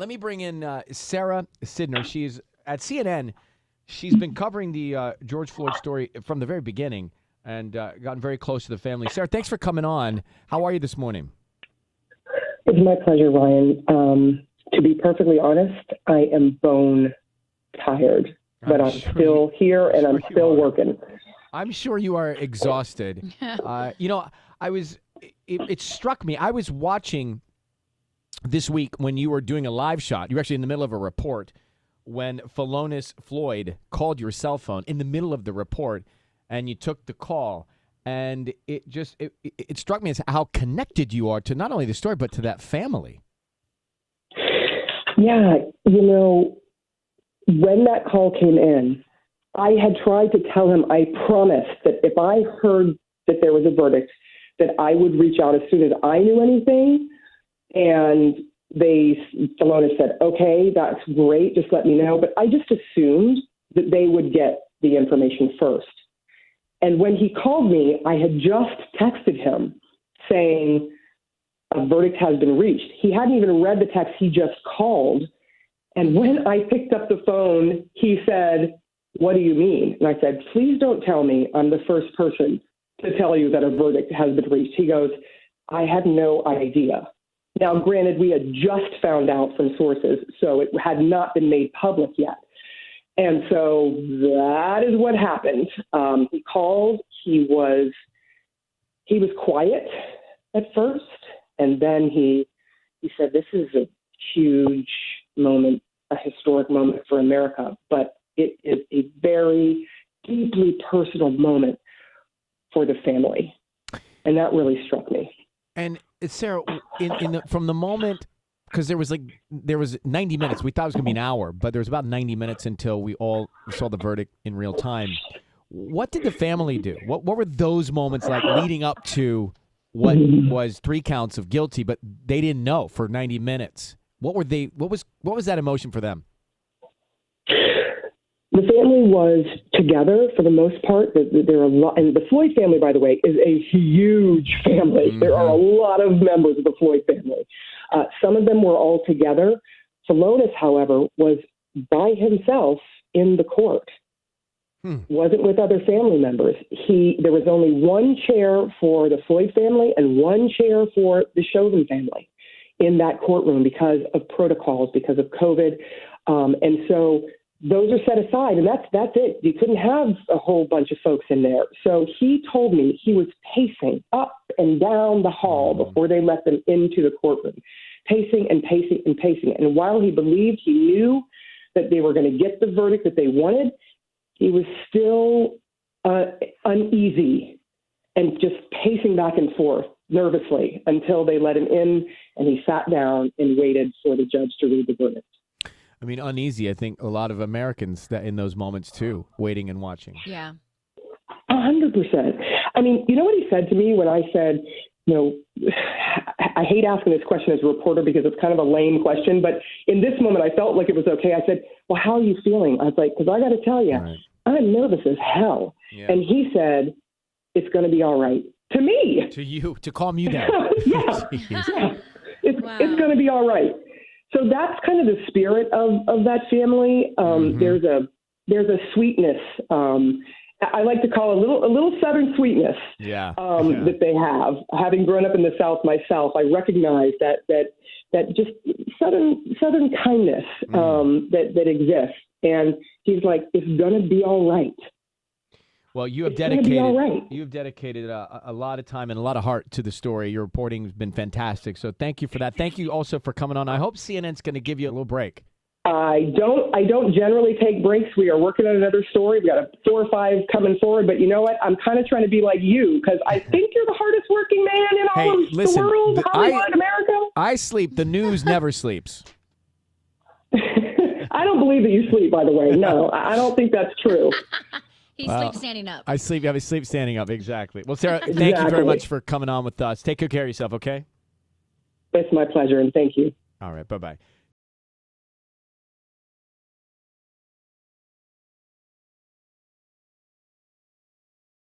Let me bring in Sara Sidner. She's at CNN. She's been covering the George Floyd story from the very beginning and gotten very close to the family. Sara, thanks for coming on. How are you this morning? It's my pleasure, Ryan. To be perfectly honest, I am bone tired, but I'm still here and I'm still working. I'm sure you are exhausted. You know, it struck me. I was watching this week when you were doing a live shot. You were actually in the middle of a report when Philonise Floyd called your cell phone in the middle of the report, and you took the call. And it just it struck me as how connected you are to not only the story, but to that family. Yeah, you know, when that call came in, I had tried to tell him, I promised that if I heard that there was a verdict, that I would reach out as soon as I knew anything. And Filona said, okay, that's great, just let me know. But I just assumed that they would get the information first. And when he called me, I had just texted him saying a verdict has been reached. He hadn't even read the text. He just called. And when I picked up the phone, he said, what do you mean? And I said, please don't tell me I'm the first person to tell you that a verdict has been reached. He goes, I had no idea. Now, granted, we had just found out from sources, so it had not been made public yet. And so that is what happened. He called. He was quiet at first, and then he said, this is a huge moment, a historic moment for America, but it is a very deeply personal moment for the family. And that really struck me. And Sara, from the moment, because there was 90 minutes. We thought it was going to be an hour, but there was about 90 minutes until we all saw the verdict in real time. What did the family do? What were those moments like leading up to what was 3 counts of guilty, but they didn't know for 90 minutes? What was that emotion for them? The family was together for the most part. There are a lot, and the Floyd family, by the way, is a huge family. Mm-hmm. There are a lot of members of the Floyd family. Some of them were all together. Filona, however, was by himself in the court. Wasn't with other family members. There was only one chair for the Floyd family and one chair for the Chauvin family in that courtroom because of protocols, because of COVID, and so. Those are set aside, and that's it. You couldn't have a whole bunch of folks in there. So he told me he was pacing up and down the hall before they let them into the courtroom, pacing and pacing and pacing. And while he believed he knew that they were going to get the verdict that they wanted, he was still uneasy and just pacing back and forth nervously until they let him in, and he sat down and waited for the judge to read the verdict. I mean, uneasy, I think, a lot of Americans that in those moments, too, waiting and watching. Yeah. 100%. I mean, you know what he said to me when I said, you know, I hate asking this question as a reporter because it's kind of a lame question, but in this moment, I felt like it was okay. I said, well, how are you feeling? I was like, because I got to tell you, right. I'm nervous as hell. Yeah. And he said, it's going to be all right. To me. To you, to calm you down. Yeah. Yeah. It's going to be all right. So that's kind of the spirit of that family. There's a sweetness. I like to call a little Southern sweetness. Yeah. That they have. Having grown up in the South myself, I recognize that just Southern kindness that exists. And he's like, it's gonna be all right. Well, you have dedicated a lot of time and a lot of heart to the story. Your reporting has been fantastic, so thank you for that. Thank you also for coming on. I hope CNN's going to give you a little break. I don't generally take breaks. We are working on another story. We've got 4 or 5 coming forward, but you know what? I'm kind of trying to be like you because I think you're the hardest working man in the world, Hollywood, America. I sleep. The news never sleeps. I don't believe that you sleep, by the way. No, I don't think that's true. He sleeps standing up. I sleep standing up, exactly. Well, Sara, thank you very much for coming on with us. Take good care of yourself, okay? It's my pleasure, and thank you. All right, bye-bye.